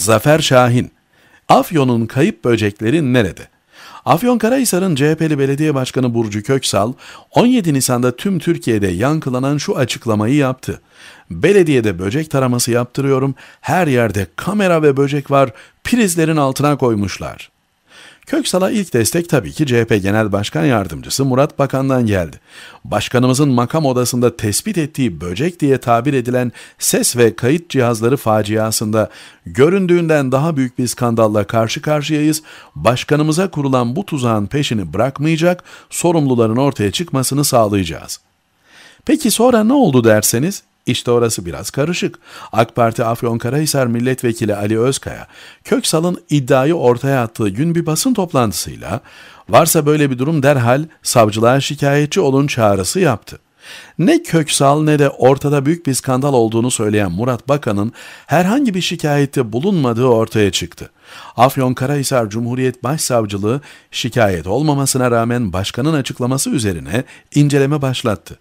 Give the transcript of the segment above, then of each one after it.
Zafer Şahin, Afyon'un kayıp böcekleri nerede? Afyon Karahisar'ın CHP'li belediye başkanı Burcu Köksal, 17 Nisan'da tüm Türkiye'de yankılanan şu açıklamayı yaptı. Belediyede böcek taraması yaptırıyorum, her yerde kamera ve böcek var, prizlerin altına koymuşlar. Köksal'a ilk destek tabii ki CHP Genel Başkan Yardımcısı Murat Bakan'dan geldi. Başkanımızın makam odasında tespit ettiği böcek diye tabir edilen ses ve kayıt cihazları faciasında göründüğünden daha büyük bir skandalla karşı karşıyayız. Başkanımıza kurulan bu tuzağın peşini bırakmayacak, sorumluların ortaya çıkmasını sağlayacağız. Peki sonra ne oldu derseniz? İşte orası biraz karışık. AK Parti Afyonkarahisar Milletvekili Ali Özkaya, Köksal'ın iddiayı ortaya attığı gün bir basın toplantısıyla varsa böyle bir durum derhal savcılığa şikayetçi olun çağrısı yaptı. Ne Köksal ne de ortada büyük bir skandal olduğunu söyleyen Murat Bakan'ın herhangi bir şikayette bulunmadığı ortaya çıktı. Afyonkarahisar Cumhuriyet Başsavcılığı şikayet olmamasına rağmen başkanın açıklaması üzerine inceleme başlattı.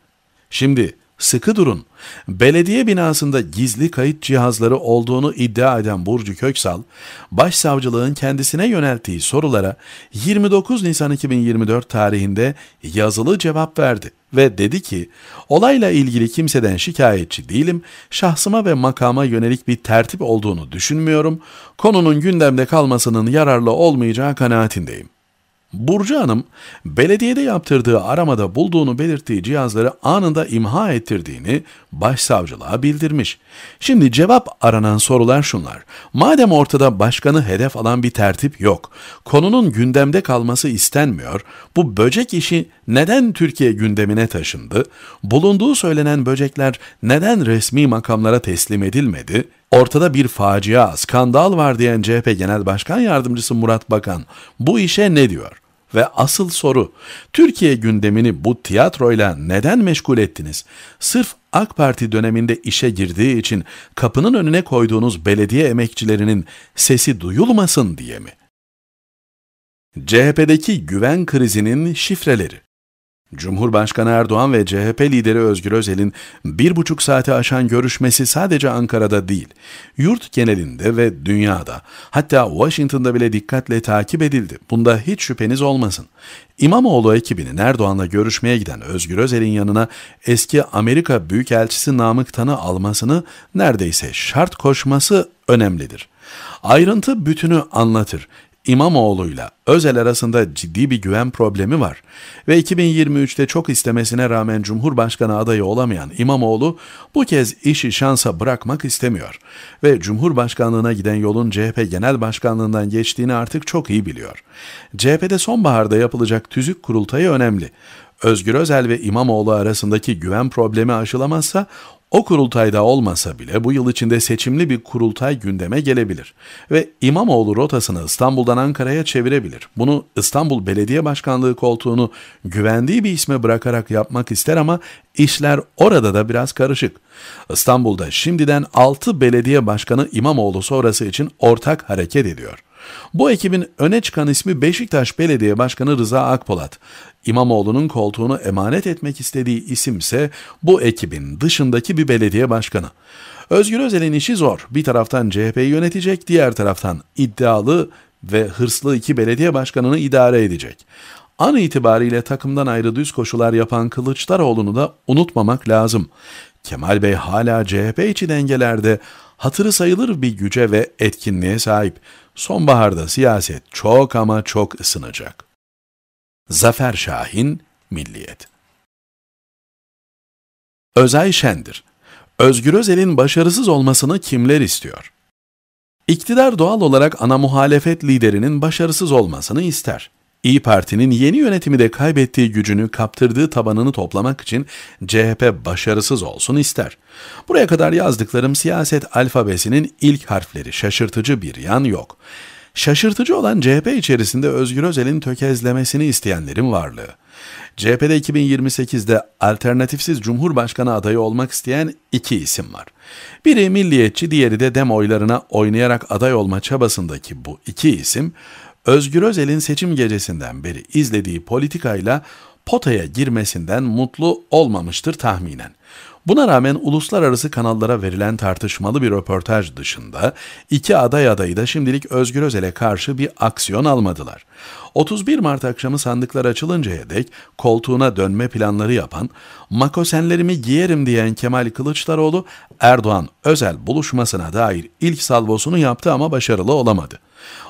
Şimdi sıkı durun. Belediye binasında gizli kayıt cihazları olduğunu iddia eden Burcu Köksal, Başsavcılığın kendisine yönelttiği sorulara 29 Nisan 2024 tarihinde yazılı cevap verdi ve dedi ki, olayla ilgili kimseden şikayetçi değilim, şahsıma ve makama yönelik bir tertip olduğunu düşünmüyorum, konunun gündemde kalmasının yararlı olmayacağı kanaatindeyim. Burcu Hanım, belediyede yaptırdığı aramada bulduğunu belirttiği cihazları anında imha ettirdiğini başsavcılığa bildirmiş. Şimdi cevap aranan sorular şunlar. Madem ortada başkanı hedef alan bir tertip yok, konunun gündemde kalması istenmiyor, bu böcek işi neden Türkiye gündemine taşındı, bulunduğu söylenen böcekler neden resmi makamlara teslim edilmedi? Ortada bir facia, skandal var diyen CHP Genel Başkan Yardımcısı Murat Bakan bu işe ne diyor? Ve asıl soru, Türkiye gündemini bu tiyatroyla neden meşgul ettiniz? Sırf AK Parti döneminde işe girdiği için kapının önüne koyduğunuz belediye emekçilerinin sesi duyulmasın diye mi? CHP'deki güven krizinin şifreleri. Cumhurbaşkanı Erdoğan ve CHP lideri Özgür Özel'in 1,5 saati aşan görüşmesi sadece Ankara'da değil, yurt genelinde ve dünyada, hatta Washington'da bile dikkatle takip edildi. Bunda hiç şüpheniz olmasın. İmamoğlu ekibinin Erdoğan'la görüşmeye giden Özgür Özel'in yanına eski Amerika Büyükelçisi Namık Tan'ı almasını neredeyse şart koşması önemlidir. Ayrıntı bütünü anlatır. İmamoğlu'yla Özel arasında ciddi bir güven problemi var ve 2023'te çok istemesine rağmen Cumhurbaşkanı adayı olamayan İmamoğlu bu kez işi şansa bırakmak istemiyor ve Cumhurbaşkanlığına giden yolun CHP Genel Başkanlığından geçtiğini artık çok iyi biliyor. CHP'de sonbaharda yapılacak tüzük kurultayı önemli. Özgür Özel ve İmamoğlu arasındaki güven problemi aşılamazsa, o kurultayda olmasa bile bu yıl içinde seçimli bir kurultay gündeme gelebilir ve İmamoğlu rotasını İstanbul'dan Ankara'ya çevirebilir. Bunu İstanbul Belediye Başkanlığı koltuğunu güvendiği bir isme bırakarak yapmak ister ama işler orada da biraz karışık. İstanbul'da şimdiden 6 belediye başkanı İmamoğlu sonrası için ortak hareket ediyor. Bu ekibin öne çıkan ismi Beşiktaş Belediye Başkanı Rıza Akpolat. İmamoğlu'nun koltuğunu emanet etmek istediği isim ise bu ekibin dışındaki bir belediye başkanı. Özgür Özel'in işi zor. Bir taraftan CHP'yi yönetecek, diğer taraftan iddialı ve hırslı iki belediye başkanını idare edecek. An itibariyle takımdan ayrı düz koşular yapan Kılıçdaroğlu'nu da unutmamak lazım. Kemal Bey hala CHP içi dengelerde hatırı sayılır bir güce ve etkinliğe sahip. Sonbaharda siyaset çok ama çok ısınacak. Zafer Şahin, Milliyet. Özay Şendir, Özgür Özel'in başarısız olmasını kimler istiyor? İktidar doğal olarak ana muhalefet liderinin başarısız olmasını ister. İYİ Parti'nin yeni yönetimi de kaybettiği gücünü, kaptırdığı tabanını toplamak için CHP başarısız olsun ister. Buraya kadar yazdıklarım siyaset alfabesinin ilk harfleri, şaşırtıcı bir yan yok. Şaşırtıcı olan CHP içerisinde Özgür Özel'in tökezlemesini isteyenlerin varlığı. CHP'de 2028'de alternatifsiz Cumhurbaşkanı adayı olmak isteyen iki isim var. Biri milliyetçi, diğeri de dem oylarına oynayarak aday olma çabasındaki bu iki isim, Özgür Özel'in seçim gecesinden beri izlediği politikayla potaya girmesinden mutlu olmamıştır tahminen. Buna rağmen uluslararası kanallara verilen tartışmalı bir röportaj dışında iki adayı da şimdilik Özgür Özel'e karşı bir aksiyon almadılar. 31 Mart akşamı sandıklar açılıncaya dek koltuğuna dönme planları yapan, makosenlerimi giyerim diyen Kemal Kılıçdaroğlu, Erdoğan-Özel buluşmasına dair ilk salvosunu yaptı ama başarılı olamadı.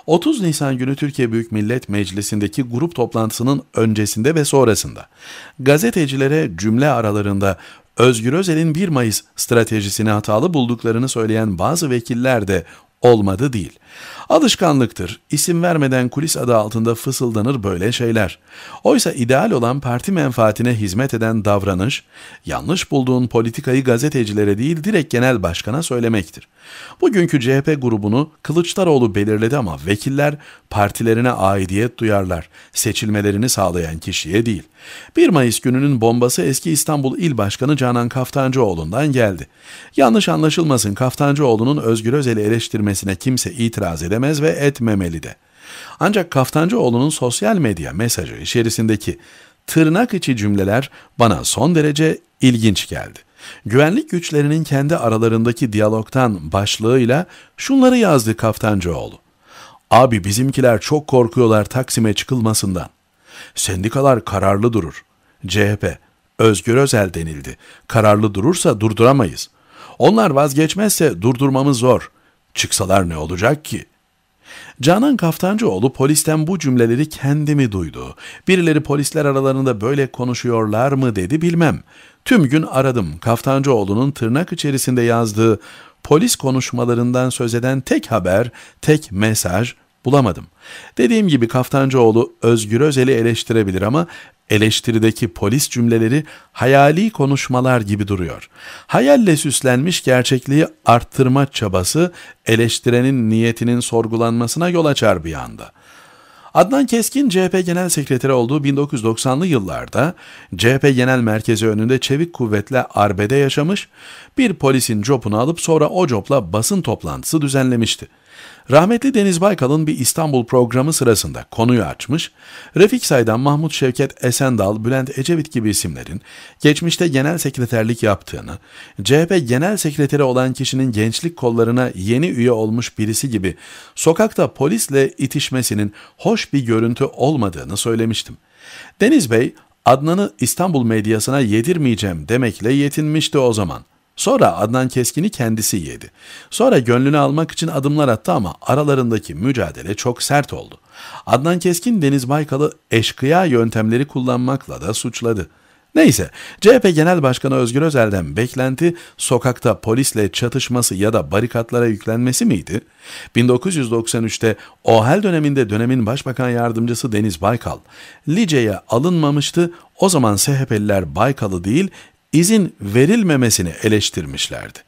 30 Nisan günü Türkiye Büyük Millet Meclisi'ndeki grup toplantısının öncesinde ve sonrasında gazetecilere cümle aralarında Özgür Özel'in 1 Mayıs stratejisini hatalı bulduklarını söyleyen bazı vekiller de olmadı değil. Alışkanlıktır, isim vermeden kulis adı altında fısıldanır böyle şeyler. Oysa ideal olan parti menfaatine hizmet eden davranış, yanlış bulduğun politikayı gazetecilere değil direkt genel başkana söylemektir. Bugünkü CHP grubunu Kılıçdaroğlu belirledi ama vekiller partilerine aidiyet duyarlar, seçilmelerini sağlayan kişiye değil. 1 Mayıs gününün bombası eski İstanbul İl Başkanı Canan Kaftancıoğlu'ndan geldi. Yanlış anlaşılmasın, Kaftancıoğlu'nun Özgür Özel'i eleştirmesine kimse itiraz edemez ve etmemeli de. Ancak Kaftancıoğlu'nun sosyal medya mesajı içerisindeki tırnak içi cümleler bana son derece ilginç geldi. Güvenlik güçlerinin kendi aralarındaki diyalogtan başlığıyla şunları yazdı Kaftancıoğlu. Abi bizimkiler çok korkuyorlar Taksim'e çıkılmasından. Sendikalar kararlı durur. CHP, Özgür Özel denildi. Kararlı durursa durduramayız. Onlar vazgeçmezse durdurmamız zor. Çıksalar ne olacak ki? Canan Kaftancıoğlu polisten bu cümleleri kendimi duydu. Birileri polisler aralarında böyle konuşuyorlar mı dedi bilmem. Tüm gün aradım Kaftancıoğlu'nun tırnak içerisinde yazdığı polis konuşmalarından söz eden tek haber, tek mesaj bulamadım. Dediğim gibi Kaftancıoğlu Özgür Özel'i eleştirebilir ama eleştirideki polis cümleleri hayali konuşmalar gibi duruyor. Hayalle süslenmiş gerçekliği arttırma çabası eleştirenin niyetinin sorgulanmasına yol açar bir anda. Adnan Keskin CHP Genel Sekreteri olduğu 1990'lı yıllarda CHP Genel Merkezi önünde çevik kuvvetle arbede yaşamış, bir polisin copunu alıp sonra o copla basın toplantısı düzenlemişti. Rahmetli Deniz Baykal'ın bir İstanbul programı sırasında konuyu açmış, Refik Saydam, Mahmut Şevket Esendal, Bülent Ecevit gibi isimlerin geçmişte genel sekreterlik yaptığını, CHP genel sekreteri olan kişinin gençlik kollarına yeni üye olmuş birisi gibi sokakta polisle itişmesinin hoş bir görüntü olmadığını söylemiştim. Deniz Bey, Adnan'ı İstanbul medyasına yedirmeyeceğim demekle yetinmişti o zaman. Sonra Adnan Keskin'i kendisi yedi. Sonra gönlünü almak için adımlar attı ama aralarındaki mücadele çok sert oldu. Adnan Keskin Deniz Baykal'ı eşkıya yöntemleri kullanmakla da suçladı. Neyse, CHP Genel Başkanı Özgür Özel'den beklenti sokakta polisle çatışması ya da barikatlara yüklenmesi miydi? 1993'te OHAL döneminde dönemin Başbakan Yardımcısı Deniz Baykal, Lice'ye alınmamıştı, o zaman CHP'liler Baykal'ı değil, izin verilmemesini eleştirmişlerdi.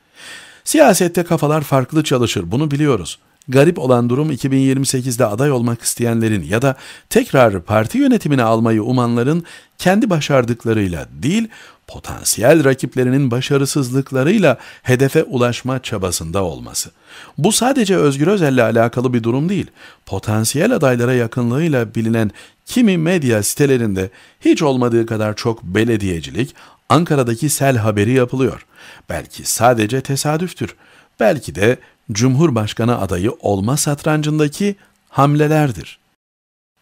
Siyasette kafalar farklı çalışır, bunu biliyoruz. Garip olan durum 2028'de aday olmak isteyenlerin ya da tekrar parti yönetimine almayı umanların kendi başardıklarıyla değil, potansiyel rakiplerinin başarısızlıklarıyla hedefe ulaşma çabasında olması. Bu sadece Özgür Özel'le alakalı bir durum değil. Potansiyel adaylara yakınlığıyla bilinen kimi medya sitelerinde hiç olmadığı kadar çok belediyecilik, Ankara'daki sel haberi yapılıyor. Belki sadece tesadüftür. Belki de Cumhurbaşkanı adayı olma satrancındaki hamlelerdir.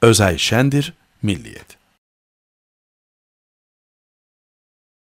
Özay Şendir, Milliyet.